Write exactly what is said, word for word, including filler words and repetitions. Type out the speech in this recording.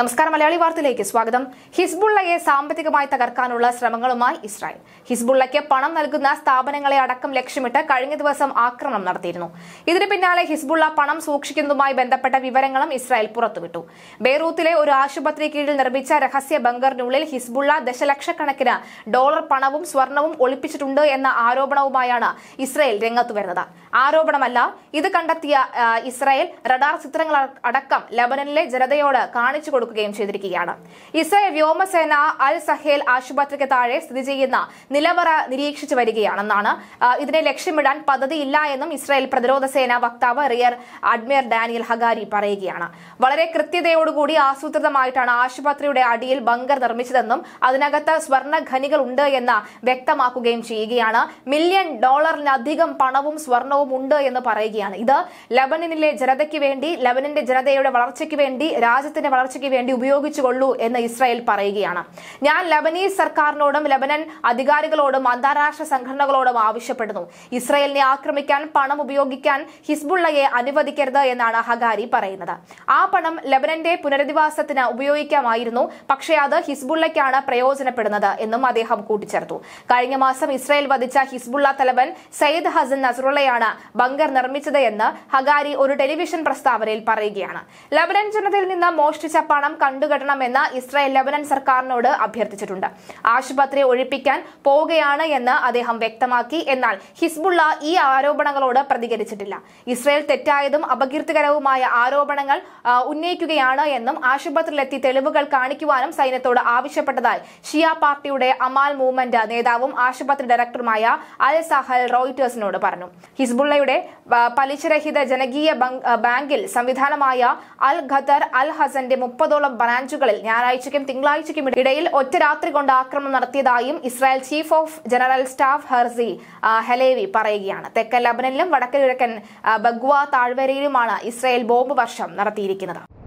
നമസ്കാരം മലയാളി വാർത്തയിലേക്ക് സ്വാഗതം. ഹിസ്ബുള്ളയെ സാമ്പത്തികമായി തകർക്കാനുള്ള ശ്രമങ്ങളുമായി ഇസ്രായേൽ. ഹിസ്ബുള്ളയ്ക്ക് പണം നൽകുന്ന സ്ഥാപനങ്ങളെ അടക്കം ലക്ഷ്യമിട്ട് കഴിഞ്ഞ ദിവസം ആക്രമണം നടത്തിയിരുന്നു. ഇതിന് പിന്നാലെ ഹിസ്ബുള്ള പണം സൂക്ഷിക്കുന്നതുമായി ബന്ധപ്പെട്ട വിവരങ്ങളും ഇസ്രായേൽ പുറത്തുവിട്ടു. ബെയ്റൂത്തിലെ ഒരു ആശുപത്രി കീഴിൽ നിർമ്മിച്ച രഹസ്യ ബങ്കറിനുള്ളിൽ ഹിസ്ബുള്ള ദശലക്ഷക്കണക്കിന് ഡോളർ പണവും സ്വർണവും ഒളിപ്പിച്ചിട്ടുണ്ട് എന്ന ആരോപണവുമായാണ് ഇസ്രായേൽ രംഗത്തുവരുന്നത്. ആരോപണമല്ല, ഇത് കണ്ടെത്തിയ ഇസ്രായേൽ റഡാർ ചിത്രങ്ങൾ അടക്കം ലബനനിലെ ജനതയോട് കാണിച്ചു കൊടുക്കും. ഇസ്രായേൽ വ്യോമസേന അൽ സഹേൽ ആശുപത്രിക്ക് താഴെ സ്ഥിതി ചെയ്യുന്ന നിലവറ നിരീക്ഷിച്ചു വരികയാണെന്നാണ്, ഇതിനെ ലക്ഷ്യമിടാൻ പദ്ധതിയില്ല എന്നും ഇസ്രായേൽ പ്രതിരോധ സേനാ വക്താവ് റിയർ അഡ്മിറൽ ഡാനിയൽ ഹഗാരി പറയുകയാണ്. വളരെ കൃത്യതയോടുകൂടി ആസൂത്രിതമായിട്ടാണ് ആശുപത്രിയുടെ അടിയിൽ ബങ്കർ നിർമ്മിച്ചതെന്നും അതിനകത്ത് സ്വർണ്ണ ഖനികൾ ഉണ്ട് എന്ന് വ്യക്തമാക്കുകയും ചെയ്യുകയാണ്. മില്യൺ ഡോളറിനധികം പണവും സ്വർണവും ഉണ്ട് എന്ന് പറയുകയാണ്. ഇത് ലബനനിലെ ജനതയ്ക്ക് വേണ്ടി, ലബനന്റെ ജനതയുടെ വളർച്ചയ്ക്ക് വേണ്ടി, രാജ്യത്തിന്റെ വളർച്ചയ്ക്ക് വേണ്ടി ഉപയോഗിച്ചുകൊള്ളൂ എന്ന് ഇസ്രായേൽ പറയുകയാണ്. ഞാൻ ലബനീസ് സർക്കാരിനോടും ലബനൻ അധികാരികളോടും അന്താരാഷ്ട്ര സംഘടനകളോടും ആവശ്യപ്പെടുന്നു, ഇസ്രായേലിനെ ആക്രമിക്കാൻ പണം ഉപയോഗിക്കാൻ ഹിസ്ബുള്ളയെ അനുവദിക്കരുത് എന്നാണ് ഹഗാരി പറയുന്നത്. ആ പണം ലബനന്റെ പുനരധിവാസത്തിന് ഉപയോഗിക്കാമായിരുന്നു, പക്ഷേ അത് ഹിസ്ബുള്ളയ്ക്കാണ് പ്രയോജനപ്പെടുന്നത് എന്നും അദ്ദേഹം കൂട്ടിച്ചേർത്തു. കഴിഞ്ഞ മാസം ഇസ്രായേൽ വധിച്ച ഹിസ്ബുള്ള തലവൻ സയ്യിദ് ഹസൻ നസറുള്ളയാണ് ബങ്കർ നിർമ്മിച്ചത് എന്ന് ഹഗാരി ഒരു ടെലിവിഷൻ പ്രസ്താവനയിൽ പറയുകയാണ്. ലബനൻ ജനതയിൽ നിന്ന് മോഷ്ടിച്ച പണം കണ്ടുകെട്ടണമെന്ന് ഇസ്രായേൽ ലബനൻ സർക്കാരിനോട് അഭ്യർത്ഥിച്ചിട്ടുണ്ട്. ആശുപത്രി ഒഴിപ്പിക്കാൻ പോവുകയാണ് എന്ന് അദ്ദേഹം വ്യക്തമാക്കി. എന്നാൽ ഹിസ്ബുള്ള ഈ ആരോപണങ്ങളോട് പ്രതികരിച്ചിട്ടില്ല. ഇസ്രായേൽ തെറ്റായതും അപകീർത്തികരവുമായ ആരോപണങ്ങൾ ഉന്നയിക്കുകയാണ് എന്നും ആശുപത്രിയിലെത്തി തെളിവുകൾ കാണിക്കുവാനും സൈന്യത്തോട് ആവശ്യപ്പെട്ടതായി ഷിയ പാർട്ടിയുടെ അമാൽ മൂവ്മെന്റ് നേതാവും ആശുപത്രി ഡയറക്ടറുമായ അൽ സഹൽ റോയിറ്റേഴ്സിനോട് പറഞ്ഞു. ഹിസ്ബുള്ളയുടെ പലിശരഹിത ജനകീയ ബാങ്കിൽ സംവിധാനമായ അൽ ഖദർ അൽ ഹസന്റെ മുപ്പതോളം ബ്രാഞ്ചുകളിൽ ഞായറാഴ്ചയ്ക്കും തിങ്കളാഴ്ചയ്ക്കും ഇടയിൽ ഒറ്റ രാത്രി കൊണ്ട് ആക്രമണം നടത്തിയതായും Israel chief of general staff Herzi Halevi പറയുകയാണ്. തെക്കൻ ലബനനിലും വടക്കൻ കിഴക്കൻ ബഗ്വ താഴ്വരയിലുമാണ് ഇസ്രായേൽ ബോംബ് വർഷം നടത്തിയിരിക്കുന്നത്.